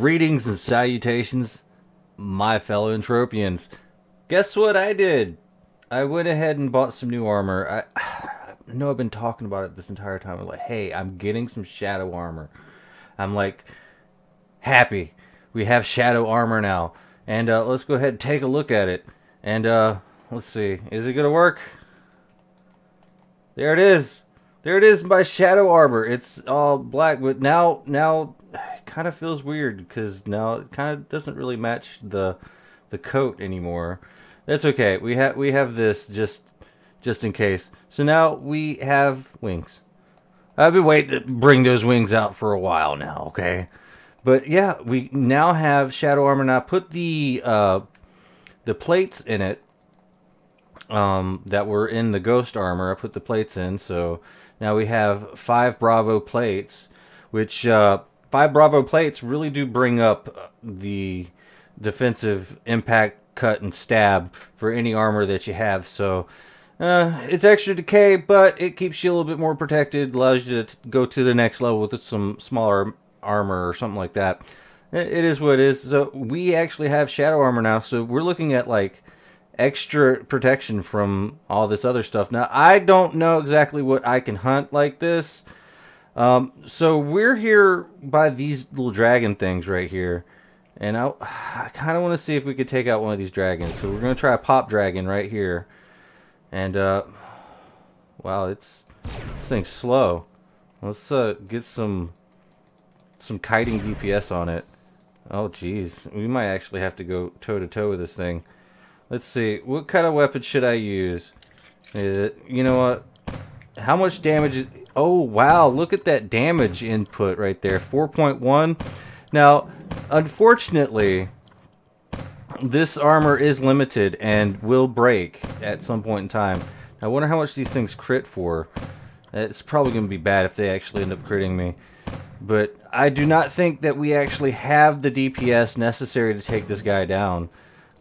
Greetings and salutations, my fellow Entropians. Guess what I did? I went ahead and bought some new armor. I know I've been talking about it this entire time. I'm like, hey, I'm getting some Shadow Armor. I'm like, happy. We have Shadow Armor now. And let's go ahead and take a look at it. And let's see, is it going to work? There it is. There it is, my Shadow Armor. It's all black, but now it kind of feels weird because now it kind of doesn't really match the coat anymore. That's okay. We have this just in case. So now we have wings. I've been waiting to bring those wings out for a while now. Okay, but yeah, we now have Shadow Armor. Now I put the plates in it that were in the Ghost Armor. I put the plates in, so now we have 5 Bravo plates, which 5 Bravo plates really do bring up the defensive impact, cut, and stab for any armor that you have. So it's extra decay, but it keeps you a little bit more protected, allows you to go to the next level with some smaller armor or something like that. It is what it is. So we actually have Shadow Armor now, so we're looking at like extra protection from all this other stuff. Now I don't know exactly what I can hunt like this. So we're here by these little dragon things right here, and I kind of want to see if we could take out one of these dragons. So we're going to try a Pop Dragon right here, and wow, this thing's slow. Let's get some kiting DPS on it. Oh geez, we might actually have to go toe to toe with this thing. Let's see, what kind of weapon should I use? You know what? How much damage is... Oh, wow, look at that damage input right there, 4.1. Now, unfortunately, this armor is limited and will break at some point in time. I wonder how much these things crit for. It's probably going to be bad if they actually end up critting me. But I do not think that we actually have the DPS necessary to take this guy down.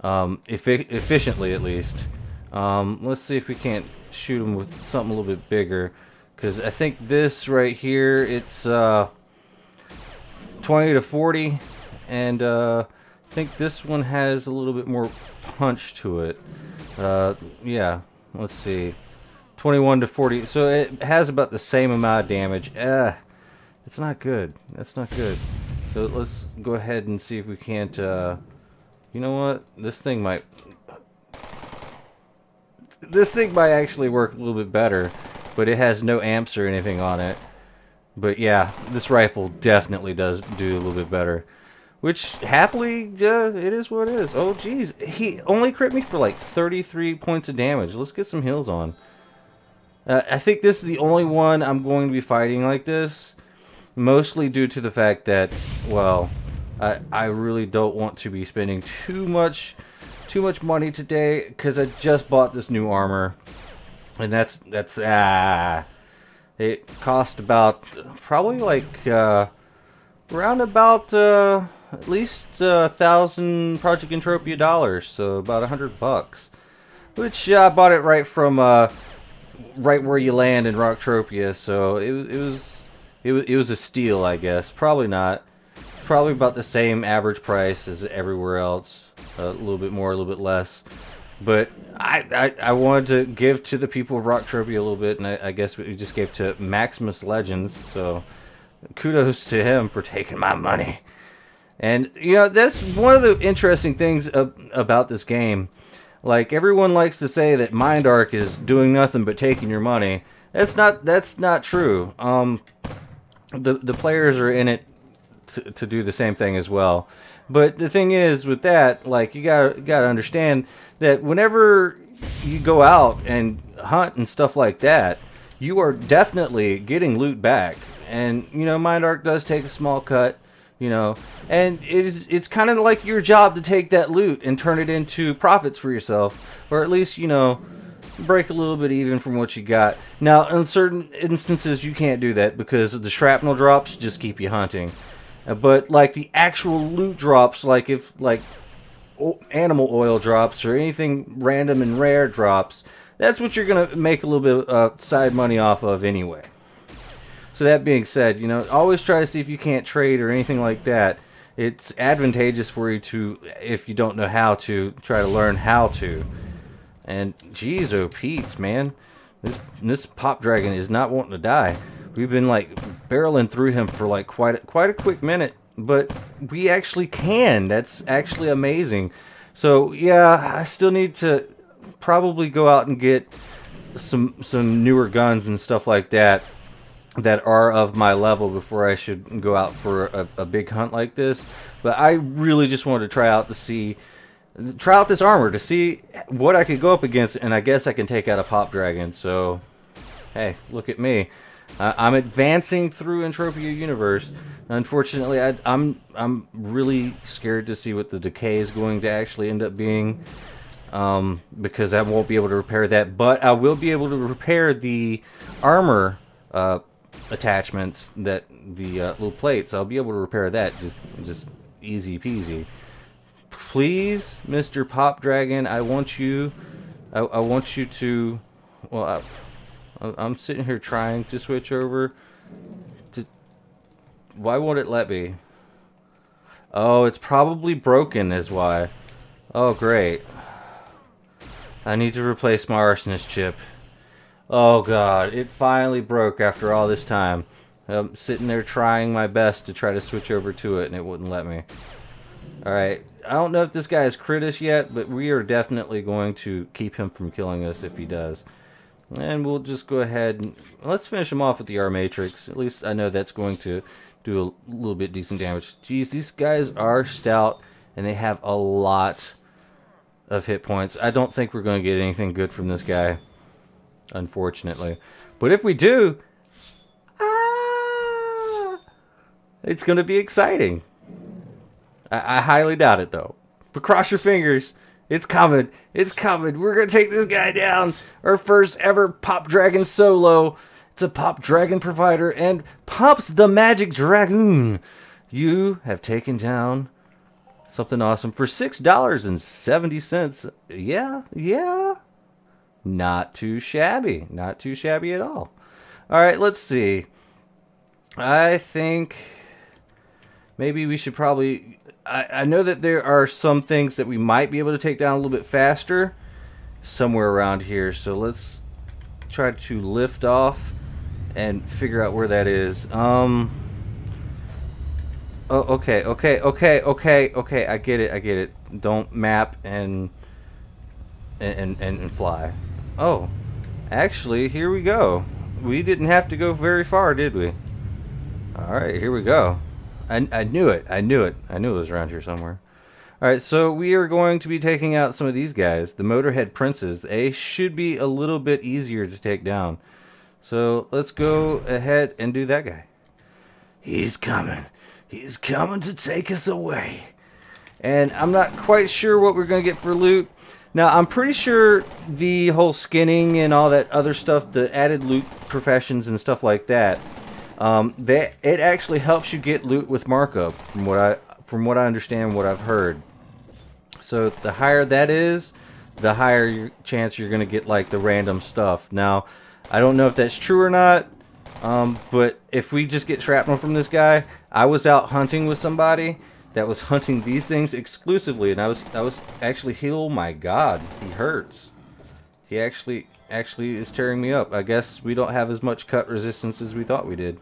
Efficiently at least. Let's see if we can't shoot him with something a little bit bigger, because I think this right here, it's 20 to 40, and I think this one has a little bit more punch to it. Yeah, let's see, 21 to 40, so it has about the same amount of damage. It's not good. That's not good. So let's go ahead and see if we can't you know what? This thing might actually work a little bit better, but it has no amps or anything on it. But yeah, this rifle definitely does do a little bit better, which happily, it is what it is. Oh geez, he only crit me for like 33 points of damage. Let's get some heals on. I think this is the only one I'm going to be fighting like this, mostly due to the fact that, well, I really don't want to be spending too much money today, because I just bought this new armor, and that's it cost about probably like around about at least 1,000 Project Entropia dollars, so about $100, which I bought it right from right where you land in Rocktropia, so it was a steal, I guess. Probably not. Probably about the same average price as everywhere else, a little bit more, a little bit less, but I wanted to give to the people of Rocktropia a little bit, and I guess we just gave to Maximus Legends, so kudos to him for taking my money. And you know, that's one of the interesting things about this game. Like, everyone likes to say that MindArk is doing nothing but taking your money. That's not true. The players are in it to do the same thing as well. But the thing is with that, like, you gotta understand that whenever you go out and hunt and stuff like that, you are definitely getting loot back. And you know, MindArk does take a small cut, you know, and it's kind of like your job to take that loot and turn it into profits for yourself, or at least, you know, break a little bit even from what you got. Now in certain instances you can't do that because the shrapnel drops just keep you hunting. But like the actual loot drops, like if like animal oil drops or anything random and rare drops, that's what you're gonna make a little bit of side money off of anyway. So that being said, you know, always try to see if you can't trade or anything like that, it's advantageous for you to, if you don't know how to, try to learn how to. And geez, oh Pete's, man, this Pop Dragon is not wanting to die. We've been like barreling through him for like quite a quick minute, but we actually can. That's actually amazing. So yeah, I still need to probably go out and get some newer guns and stuff like that that are of my level before I should go out for a big hunt like this. But I really just wanted to try out this armor to see what I could go up against, and I guess I can take out a Pop Dragon. So hey, look at me. I'm advancing through Entropia Universe. Unfortunately, I'm really scared to see what the decay is going to actually end up being, because I won't be able to repair that. But I will be able to repair the armor attachments, that the little plates. I'll be able to repair that just easy peasy. Please, Mr. Pop Dragon, I want you to. Well, I'm sitting here trying to switch over to... Why won't it let me? Oh, it's probably broken is why. Oh, great. I need to replace my Arsenous chip. Oh, God. It finally broke after all this time. I'm sitting there trying my best to try to switch over to it, and it wouldn't let me. Alright. I don't know if this guy is crit-ish yet, but we are definitely going to keep him from killing us if he does. And we'll just go ahead and let's finish him off with the R-Matrix. At least I know that's going to do a little bit decent damage. Jeez, these guys are stout and they have a lot of hit points. I don't think we're going to get anything good from this guy, unfortunately. But if we do, it's going to be exciting. I highly doubt it though. But cross your fingers. It's coming. It's coming. We're going to take this guy down. Our first ever Pop Dragon solo. It's a Pop Dragon provider and Pops the Magic Dragoon. You have taken down something awesome for $6.70. Yeah, yeah. Not too shabby. Not too shabby at all. All right, let's see. I think maybe we should probably... I know that there are some things that we might be able to take down a little bit faster somewhere around here. So let's try to lift off and figure out where that is. Oh, okay. I get it. Don't map and fly. Oh, actually, here we go. We didn't have to go very far, did we? All right, here we go. I knew it was around here somewhere. Alright, so we are going to be taking out some of these guys. The Motorhead Princes. They should be a little bit easier to take down. So let's go ahead and do that guy. He's coming. He's coming to take us away. And I'm not quite sure what we're going to get for loot. Now, I'm pretty sure the whole skinning and all that other stuff, the added loot professions and stuff like that, it actually helps you get loot with markup, from what I understand, what I've heard. So the higher that is, the higher your chance you're gonna get like the random stuff. Now, I don't know if that's true or not, but if we just get shrapnel from this guy, I was out hunting with somebody that was hunting these things exclusively, and I was actually healed. My God, he hurts. He actually is tearing me up. I guess we don't have as much cut resistance as we thought we did.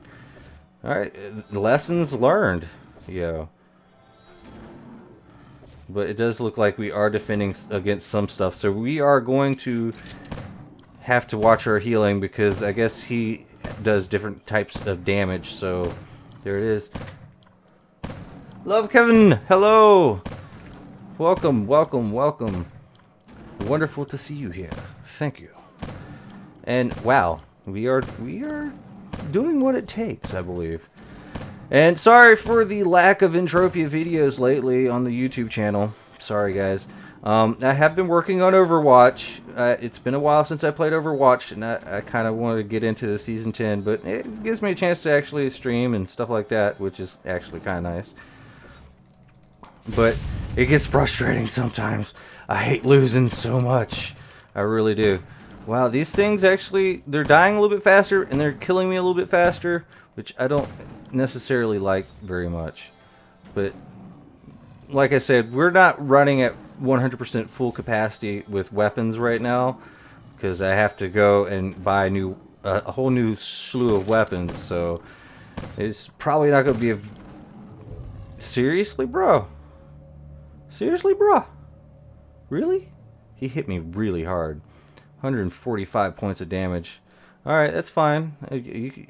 Alright, lessons learned. Yo. But it does look like we are defending against some stuff, so we are going to have to watch our healing, because I guess he does different types of damage, so there it is. Love Kevin! Hello! Welcome, welcome, welcome. Wonderful to see you here. Thank you. And wow, we are doing what it takes, I believe. And sorry for the lack of Entropia videos lately on the YouTube channel. Sorry, guys. I have been working on Overwatch. It's been a while since I played Overwatch, and I kind of wanted to get into the Season 10, but it gives me a chance to actually stream and stuff like that, which is actually kind of nice. But it gets frustrating sometimes. I hate losing so much. I really do. Wow, these things actually, they're dying a little bit faster, and they're killing me a little bit faster, which I don't necessarily like very much. But like I said, we're not running at 100% full capacity with weapons right now, because I have to go and buy new a whole new slew of weapons, so it's probably not going to be a... Seriously, bro? Seriously, bro? Really? He hit me really hard. 145 points of damage. Alright, that's fine.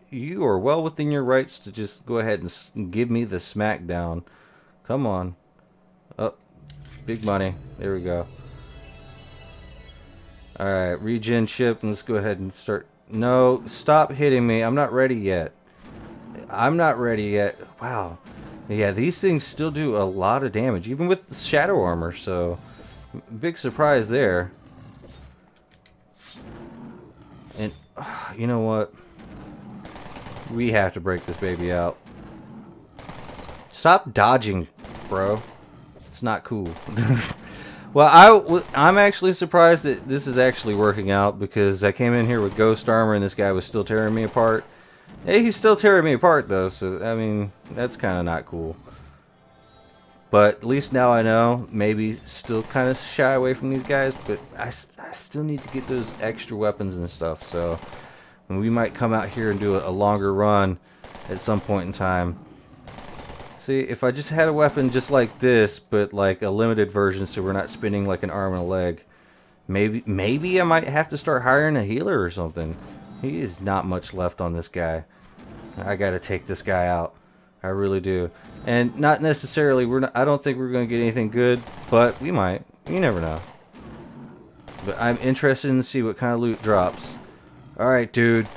You are well within your rights to just go ahead and give me the smackdown. Come on. Oh, big money. There we go. Alright, regen chip, and let's go ahead and start... No, stop hitting me. I'm not ready yet. I'm not ready yet. Wow. Yeah, these things still do a lot of damage, even with the Shadow Armor, so... Big surprise there. And, you know what? We have to break this baby out. Stop dodging, bro. It's not cool. Well, I'm actually surprised that this is actually working out, because I came in here with Ghost Armor and this guy was still tearing me apart. Hey, he's still tearing me apart, though, so, I mean, that's kind of not cool. But at least now I know, maybe still kind of shy away from these guys, but I still need to get those extra weapons and stuff, so... And we might come out here and do a longer run at some point in time. See, if I just had a weapon just like this, but like a limited version, so we're not spinning like an arm and a leg, maybe I might have to start hiring a healer or something. He is not much left on this guy. I gotta take this guy out. I really do. And not necessarily, I don't think we're gonna get anything good, but we might. You never know. But I'm interested in see what kind of loot drops. Alright, dude.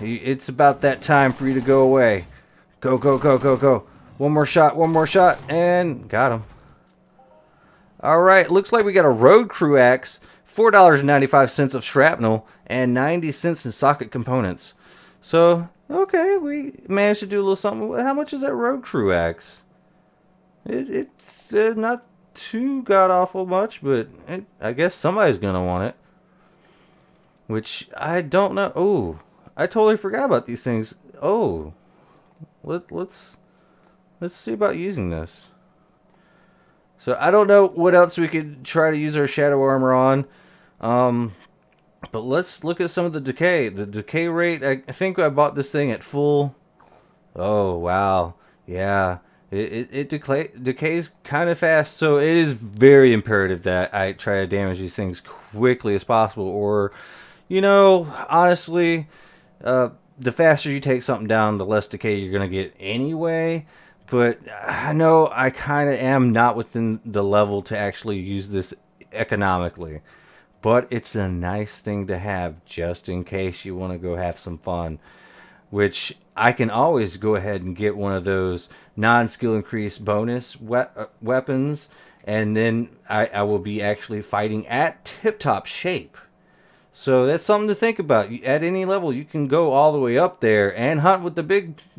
It's about that time for you to go away. Go, go, go, go, go. One more shot, and got him. Alright, looks like we got a road crew axe, $4.95 of shrapnel, and 90 cents in socket components. So, okay, we managed to do a little something. How much is that road crew axe? It's not too god-awful much, but I guess somebody's going to want it. Which, I don't know. Oh, I totally forgot about these things. Oh, let's see about using this. So I don't know what else we could try to use our Shadow Armor on. But let's look at some of the decay. The decay rate, I think I bought this thing at full. Oh, wow. Yeah. It decays kind of fast, so it is very imperative that I try to damage these things quickly as possible. Or, you know, honestly, the faster you take something down, the less decay you're going to get anyway. But I know I kind of am not within the level to actually use this economically. But it's a nice thing to have just in case you want to go have some fun. Which I can always go ahead and get one of those non-skill increase bonus weapons. And then I will be actually fighting at tip-top shape. So that's something to think about. At any level, you can go all the way up there and hunt with the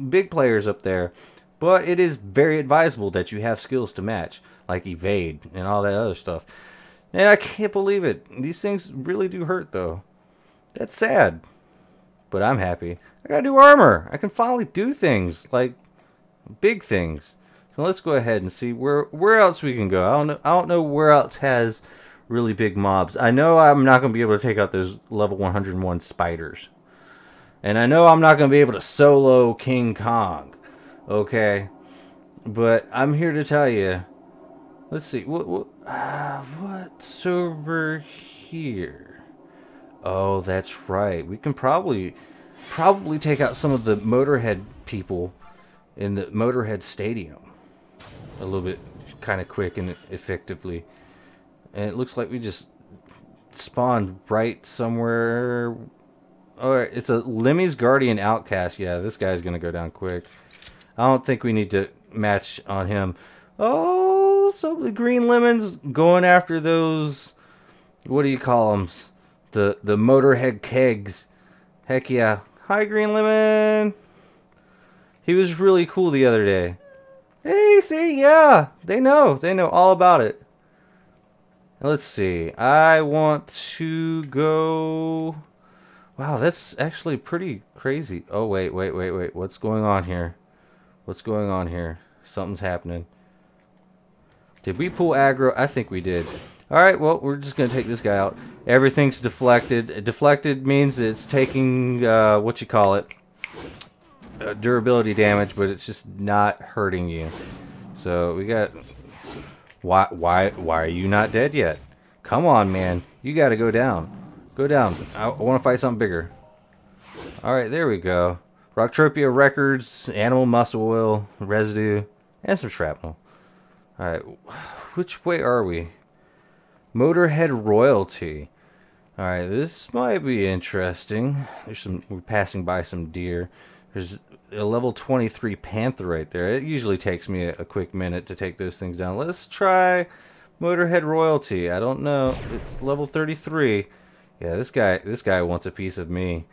big players up there. But it is very advisable that you have skills to match, like evade and all that other stuff. And I can't believe it. These things really do hurt, though. That's sad. But I'm happy. I got new armor. I can finally do things, like big things. So let's go ahead and see where else we can go. I don't know where else has really big mobs. I know I'm not going to be able to take out those level 101 spiders. And I know I'm not going to be able to solo King Kong. Okay, but I'm here to tell you. Let's see what's over here. Oh, that's right. We can probably take out some of the Motorhead people in the Motorhead Stadium a little bit, kind of quick and effectively. And it looks like we just spawned right somewhere. All right, it's a Lemmy's Guardian Outcast. Yeah, this guy's gonna go down quick. I don't think we need to match on him. Oh, so the Green Lemon's going after those, what do you call them? The Motorhead Kegs. Heck yeah. Hi, Green Lemon. He was really cool the other day. Hey, see, yeah. They know all about it. Now, let's see. I want to go... Wow, that's actually pretty crazy. Oh, wait. What's going on here? Something's happening. Did we pull aggro? I think we did. Alright, well, we're just going to take this guy out. Everything's deflected. Deflected means it's taking, what you call it, durability damage, but it's just not hurting you. So, we got... Why are you not dead yet? Come on, man. You got to go down. Go down. I want to fight something bigger. Alright, there we go. Rocktropia records, animal muscle oil, residue, and some shrapnel. Alright, which way are we? Motorhead Royalty. Alright, this might be interesting. There's some, we're passing by some deer. There's a level 23 panther right there. It usually takes me a quick minute to take those things down. Let's try Motorhead Royalty. I don't know. It's level 33. Yeah, this guy wants a piece of me.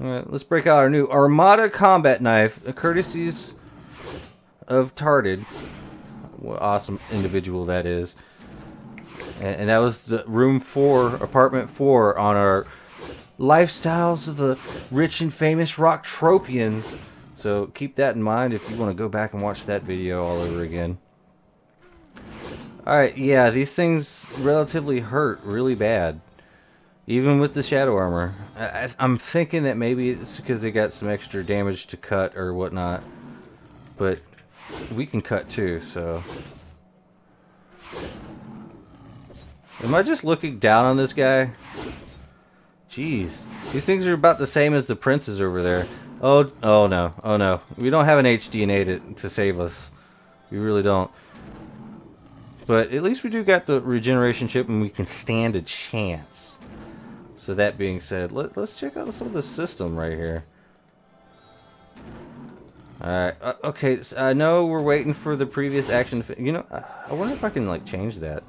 Alright, let's break out our new Armada combat knife, courtesies of Tarted. What awesome individual that is. And that was the room 4, apartment 4 on our lifestyles of the rich and famous Rocktropians. So keep that in mind if you want to go back and watch that video all over again. Alright, yeah, these things relatively hurt really bad. Even with the Shadow Armor. I'm thinking that maybe it's because they got some extra damage to cut or whatnot. But we can cut too, so... Am I just looking down on this guy? Jeez. These things are about the same as the princes over there. Oh, oh no. Oh no. We don't have an HDNA to save us. We really don't. But at least we do got the regeneration chip and we can stand a chance. So that being said, let's check out some of the system right here. Alright. Okay, so I know we're waiting for the previous action. You know, I wonder if I can like change that.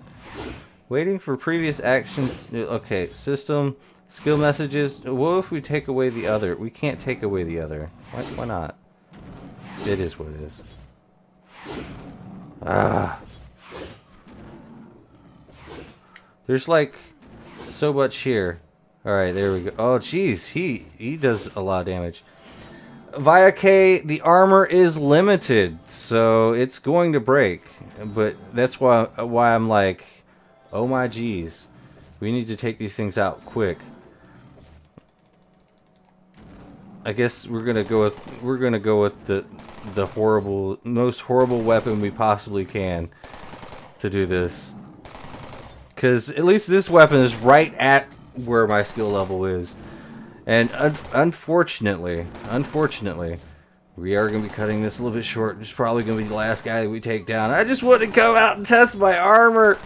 Waiting for previous action. Okay, system, skill messages. What if we take away the other? We can't take away the other. Why not? It is what it is. Ah. There's like so much here. Alright, there we go. Oh, jeez. He does a lot of damage. Via K, the armor is limited, so it's going to break. But that's why I'm like... Oh my geez, we need to take these things out quick. I guess we're gonna go with the horrible, most horrible weapon we possibly can to do this. Cause at least this weapon is right at where my skill level is, and unfortunately, we are going to be cutting this a little bit short. It's probably going to be the last guy that we take down. I just want to come out and test my armor.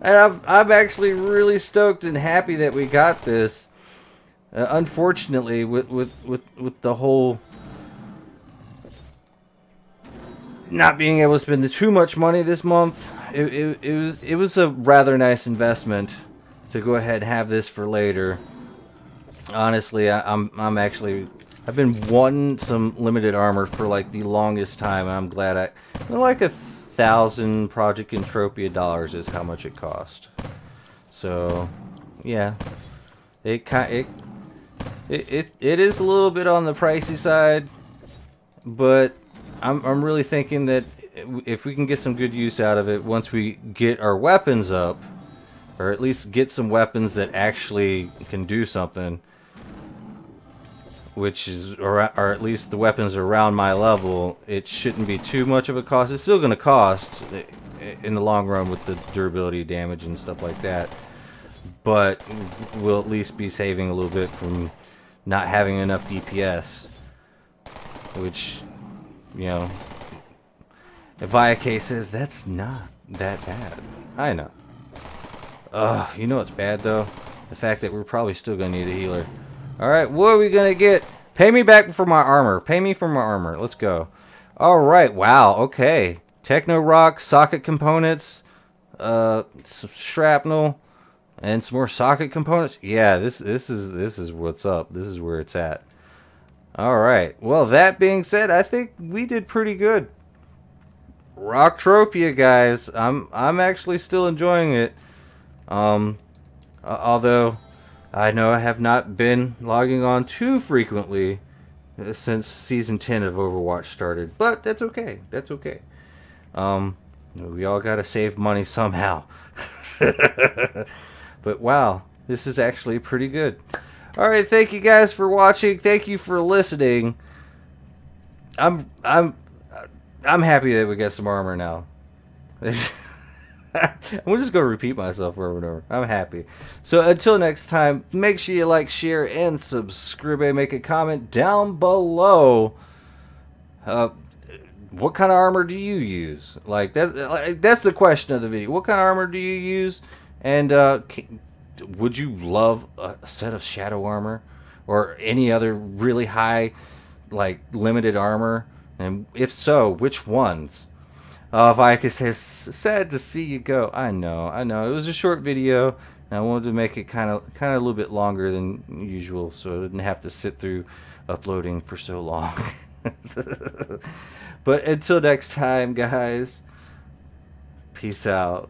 And I'm actually really stoked and happy that we got this. Unfortunately, with the whole not being able to spend too much money this month, it was a rather nice investment to go ahead and have this for later. Honestly, I've been wanting some limited armor for like the longest time, and I'm glad I like a 1,000 Project Entropia dollars is how much it cost. So, yeah, it is a little bit on the pricey side, but I'm really thinking that if we can get some good use out of it once we get our weapons up, or at least get some weapons that actually can do something, which is, or at least the weapons around my level, it shouldn't be too much of a cost. It's still going to cost in the long run with the durability damage and stuff like that. But we'll at least be saving a little bit from not having enough DPS. Which, you know, if IK says that's not that bad. I know. Ugh, you know it's bad though? The fact that we're probably still going to need a healer. Alright, what are we gonna get? Pay me back for my armor. Pay me for my armor. Let's go. Alright, wow, okay. Techno rock, socket components, some shrapnel, and some more socket components. Yeah, this is what's up. This is where it's at. Alright. Well, that being said, I think we did pretty good. Rocktropia, guys. I'm actually still enjoying it. Although I know I have not been logging on too frequently since Season 10 of Overwatch started, but that's okay. That's okay. We all gotta save money somehow. But wow, this is actually pretty good. Alright, thank you guys for watching. Thank you for listening. I'm happy that we got some armor now. I'm just going to repeat myself over and over. I'm happy. So until next time, make sure you like, share, and subscribe. And make a comment down below. What kind of armor do you use? Like, that's the question of the video. What kind of armor do you use? And would you love a set of Shadow Armor? Or any other really high, like, limited armor? And if so, which ones? Vikas says, sad to see you go. I know. It was a short video, and I wanted to make it kind of a little bit longer than usual, so I didn't have to sit through uploading for so long. But until next time, guys, peace out.